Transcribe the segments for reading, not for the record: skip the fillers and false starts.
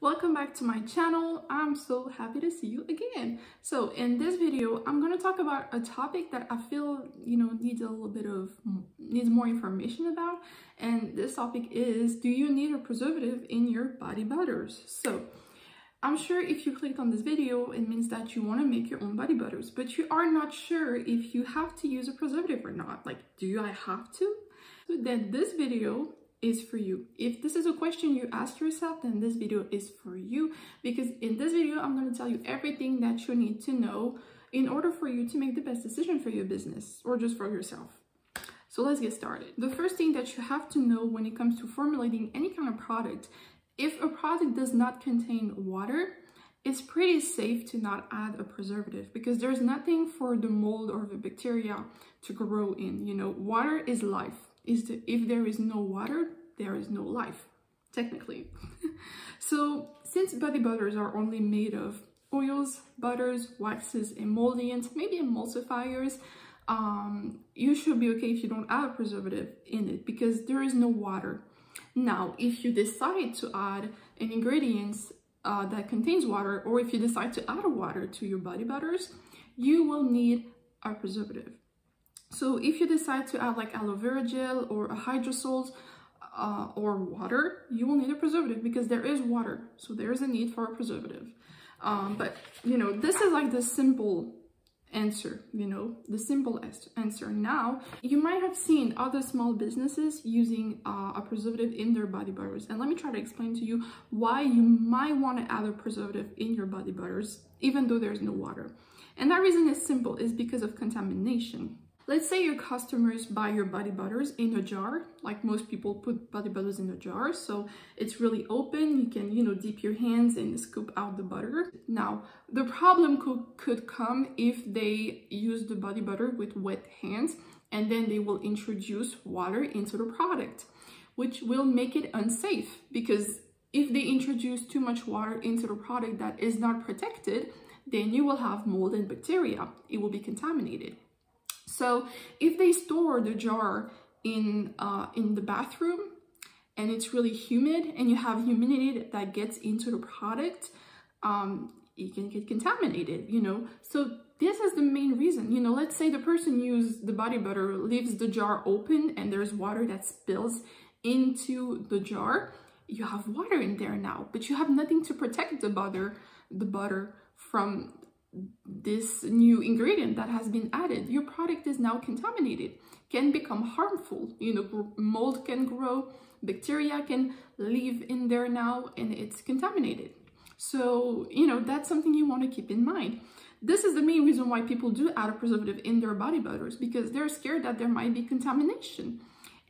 Welcome back to my channel. I'm so happy to see you again. So in this video, I'm going to talk about a topic that I feel, needs more information about. And this topic is, do you need a preservative in your body butters? So I'm sure if you clicked on this video, it means that you want to make your own body butters, but you are not sure if you have to use a preservative or not. Like, do I have to? So then this video is for you. If this is a question you ask yourself, then this video is for you, because in this video I'm going to tell you everything that you need to know in order for you to make the best decision for your business or just for yourself. So let's get started. The first thing that you have to know when it comes to formulating any kind of product, if a product does not contain water, it's pretty safe to not add a preservative because there's nothing for the mold or the bacteria to grow in. You know, water is life. If there is no water, there is no life, technically. So since body butters are only made of oils, butters, waxes, emollients, maybe emulsifiers, you should be okay if you don't add a preservative in it because there is no water. Now, if you decide to add an ingredient that contains water, or if you decide to add water to your body butters, you will need a preservative. So if you decide to add like aloe vera gel or a hydrosols or water, you will need a preservative because there is water. So there is a need for a preservative. But, you know, this is like the simple answer, the simple answer. Now, you might have seen other small businesses using a preservative in their body butters. And let me try to explain to you why you might want to add a preservative in your body butters, even though there's no water. And that reason is simple, is because of contamination. Let's say your customers buy your body butters in a jar, like most people put body butters in a jar, so it's really open, you can, dip your hands and scoop out the butter. Now, the problem could come if they use the body butter with wet hands, and then they will introduce water into the product, which will make it unsafe, because if they introduce too much water into the product that is not protected, then you will have mold and bacteria, it will be contaminated. So if they store the jar in the bathroom and it's really humid and you have humidity that gets into the product, it can get contaminated, So this is the main reason, let's say the person used the body butter, leaves the jar open and there's water that spills into the jar. You have water in there now, but you have nothing to protect the butter from this new ingredient that has been added. Your product is now contaminated, can become harmful, mold can grow, bacteria can live in there now, and it's contaminated. So, that's something you want to keep in mind. This is the main reason why people do add a preservative in their body butters, because they're scared that there might be contamination.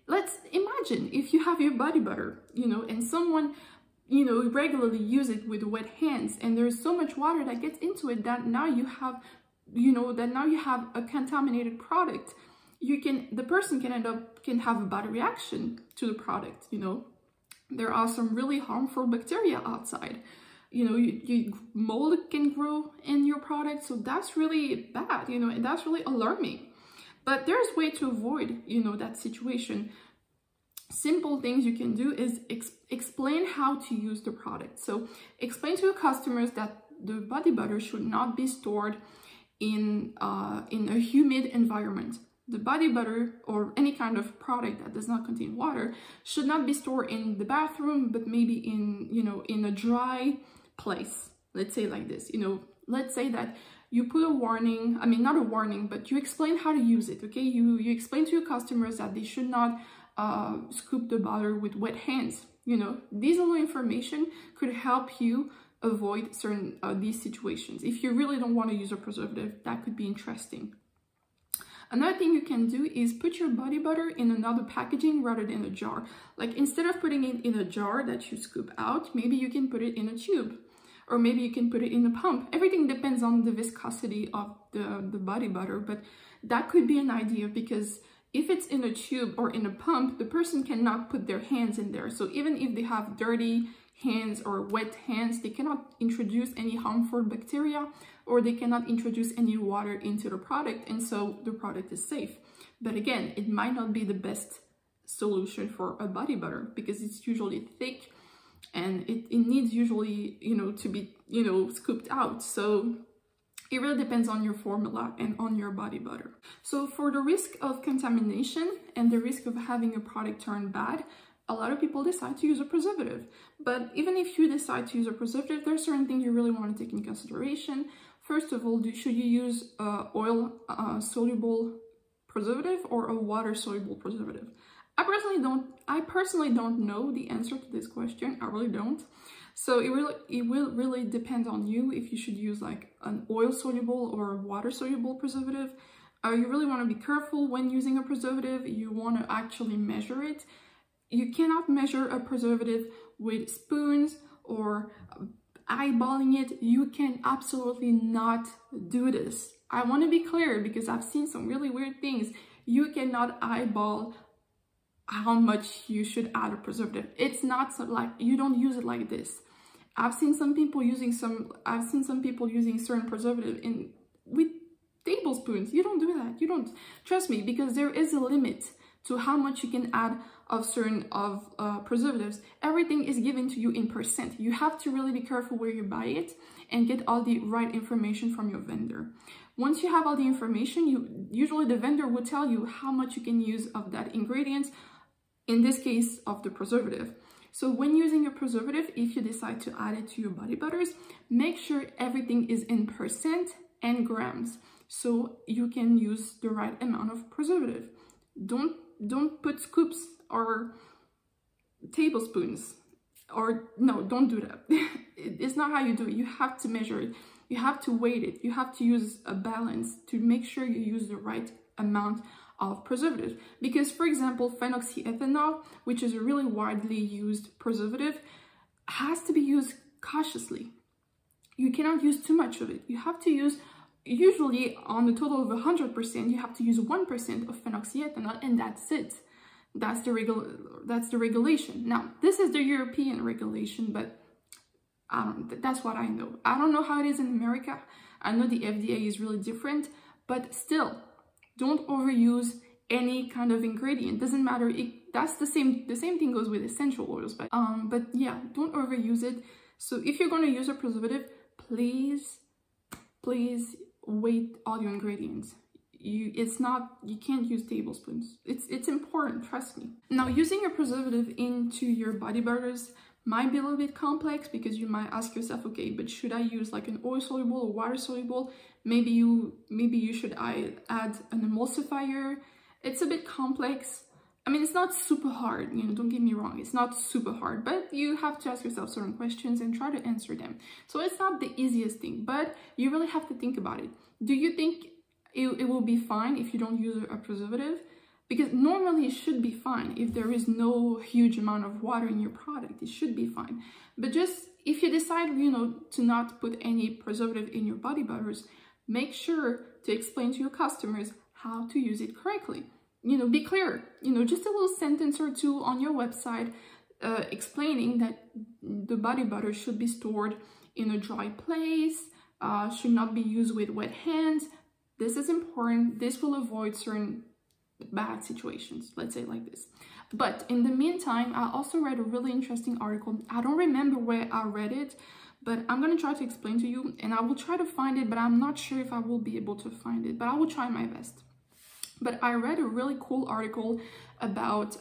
Let's imagine if you have your body butter, and someone regularly use it with wet hands, and there's so much water that gets into it that now you have, a contaminated product. The person can have a bad reaction to the product, There are some really harmful bacteria outside. Mold can grow in your product, so that's really bad, and that's really alarming. But there's a way to avoid, that situation. Simple things you can do is explain how to use the product. So explain to your customers that the body butter should not be stored in a humid environment. The body butter or any kind of product that does not contain water should not be stored in the bathroom, but maybe in, in a dry place. Let's say like this, let's say that you put a warning, but you explain how to use it, okay? You explain to your customers that they should not scoop the butter with wet hands. These little information could help you avoid certain these situations. If you really don't want to use a preservative, that could be interesting. Another thing you can do is put your body butter in another packaging rather than a jar. Like, instead of putting it in a jar that you scoop out, maybe you can put it in a tube, or maybe you can put it in a pump. Everything depends on the viscosity of the body butter, but that could be an idea, because if it's in a tube or in a pump, the person cannot put their hands in there. So even if they have dirty hands or wet hands, they cannot introduce any harmful bacteria, or they cannot introduce any water into the product, and so the product is safe. But again, it might not be the best solution for a body butter because it's usually thick and it needs usually, to be, scooped out. So it really depends on your formula and on your body butter. So for the risk of contamination and the risk of having a product turn bad, a lot of people decide to use a preservative. But even if you decide to use a preservative, there are certain things you really want to take into consideration. First of all, should you use oil-soluble preservative or a water-soluble preservative? I personally don't know the answer to this question. I really don't. So it will really depend on you if you should use like an oil-soluble or a water-soluble preservative. You really want to be careful when using a preservative. You want to actually measure it. You cannot measure a preservative with spoons or eyeballing it. You can absolutely not do this. I want to be clear because I've seen some really weird things. You cannot eyeball how much you should add a preservative. It's not so, like, you don't use it like this. I've seen some people using certain preservative with tablespoons. You don't do that. You don't, trust me, because there is a limit to how much you can add of certain preservatives. Everything is given to you in percent. You have to really be careful where you buy it and get all the right information from your vendor. Once you have all the information, usually the vendor will tell you how much you can use of that ingredient, in this case of the preservative. So when using a preservative, if you decide to add it to your body butters, make sure everything is in percent and grams so you can use the right amount of preservative. Don't put scoops or tablespoons, or no, don't do that. It's not how you do it. You have to measure it. You have to weight it. You have to use a balance to make sure you use the right amount of preservative. Because, for example, phenoxyethanol, which is a really widely used preservative, has to be used cautiously. You cannot use too much of it. You have to use, usually on the total of 100%, you have to use 1% of phenoxyethanol, and that's it. That's the regulation. Now, this is the European regulation, but that's what I know. I don't know how it is in America. I know the FDA is really different, but still, don't overuse any kind of ingredient. Doesn't matter. That's the same thing goes with essential oils, but yeah, don't overuse it. So if you're going to use a preservative, please weight all your ingredients. You can't use tablespoons. It's important, trust me. Now, using a preservative into your body butters might be a little bit complex because you might ask yourself, okay, but should I use like an oil-soluble or water-soluble? Maybe you should add an emulsifier. It's a bit complex. I mean, it's not super hard, don't get me wrong, it's not super hard, but you have to ask yourself certain questions and try to answer them. So it's not the easiest thing, but you really have to think about it. Do you think it will be fine if you don't use a preservative? Because normally it should be fine if there is no huge amount of water in your product, it should be fine. But just if you decide, to not put any preservative in your body butters, make sure to explain to your customers how to use it correctly. Be clear, just a little sentence or two on your website explaining that the body butter should be stored in a dry place, should not be used with wet hands. This is important. This will avoid certain bad situations, let's say like this. But in the meantime, I also read a really interesting article. I don't remember where I read it, but I'm going to try to explain to you, and I will try to find it, but I'm not sure if I will be able to find it, but I will try my best. But I read a really cool article about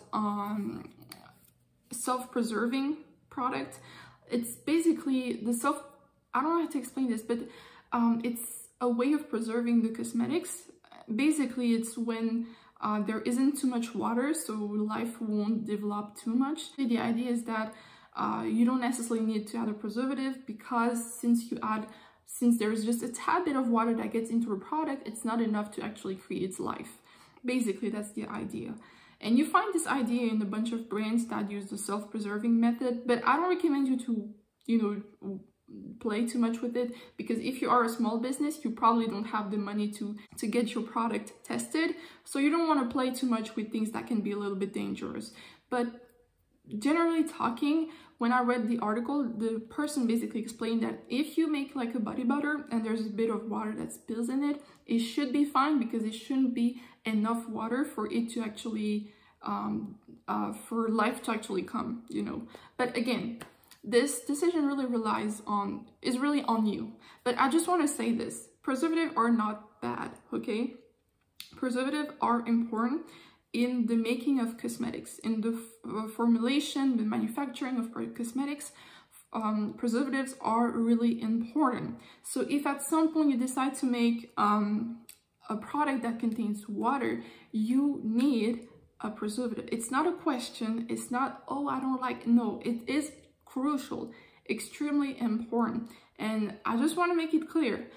self-preserving product. It's basically I don't know how to explain this, but it's a way of preserving the cosmetics. Basically, it's when there isn't too much water, so life won't develop too much. The idea is that you don't necessarily need to add a preservative because since there is just a tad bit of water that gets into a product, it's not enough to actually create life. Basically, that's the idea. And you find this idea in a bunch of brands that use the self-preserving method, but I don't recommend you to, play too much with it, because if you are a small business, you probably don't have the money to get your product tested. So you don't want to play too much with things that can be a little bit dangerous. But generally talking, when I read the article, the person basically explained that if you make like a body butter and there's a bit of water that spills in it, it should be fine because it shouldn't be enough water for it to actually, for life to actually come, But again, This decision really is really on you. But I just want to say this, preservatives are not bad, okay? Preservatives are important in the making of cosmetics, in the formulation, the manufacturing of cosmetics. Preservatives are really important. So if at some point you decide to make a product that contains water, you need a preservative. It's not a question. It's not, oh, I don't like. No, it is crucial, extremely important. And I just want to make it clear,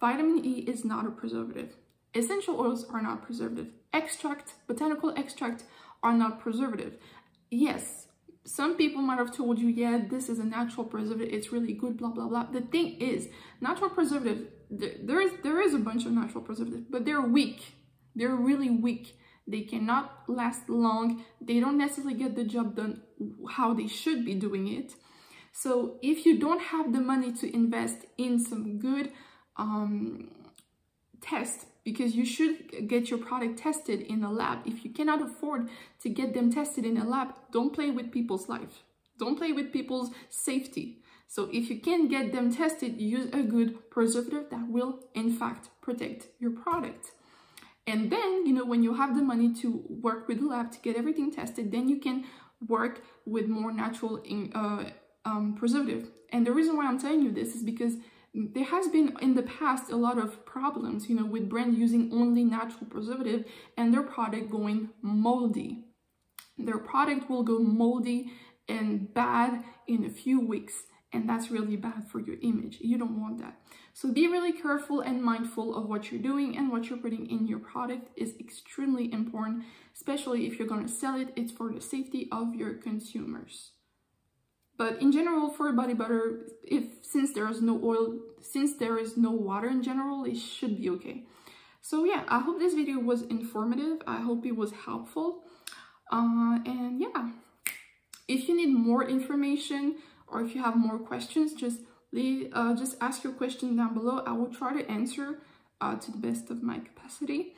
vitamin E is not a preservative. Essential oils are not preservative. Extract, botanical extract are not preservative. Yes, some people might have told you, yeah, this is a natural preservative, it's really good, blah, blah, blah. The thing is, natural preservative, there is a bunch of natural preservatives, but they're weak. They're really weak. They cannot last long. They don't necessarily get the job done how they should be doing it. So if you don't have the money to invest in some good test, because you should get your product tested in a lab. If you cannot afford to get them tested in a lab, don't play with people's life. Don't play with people's safety. So if you can get them tested, use a good preservative that will, in fact, protect your product. And then, you know, when you have the money to work with the lab to get everything tested, then you can work with more natural preservative. And the reason why I'm telling you this is because there has been in the past a lot of problems, you know, with brands using only natural preservative and their product going moldy. Their product will go moldy and bad in a few weeks, and that's really bad for your image. You don't want that. So be really careful and mindful of what you're doing, and what you're putting in your product is extremely important, especially if you're going to sell it. It's for the safety of your consumers. But in general, for body butter, since there is no oil, since there is no water in general, it should be okay. So yeah, I hope this video was informative. I hope it was helpful. And yeah, if you need more information or if you have more questions, just ask your question down below. I will try to answer to the best of my capacity.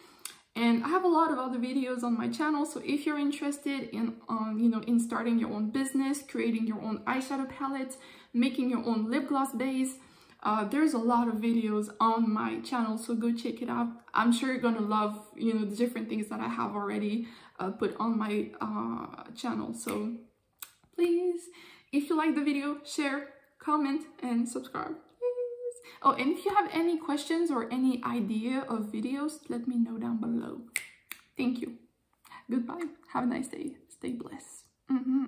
And I have a lot of other videos on my channel, so if you're interested in, you know, in starting your own business, creating your own eyeshadow palette, making your own lip gloss base, there's a lot of videos on my channel, so go check it out. I'm sure you're gonna love, you know, the different things that I have already put on my channel. So please, if you like the video, share, comment, and subscribe. Oh, and if you have any questions or any idea of videos, let me know down below. Thank you. Goodbye. Have a nice day. Stay blessed.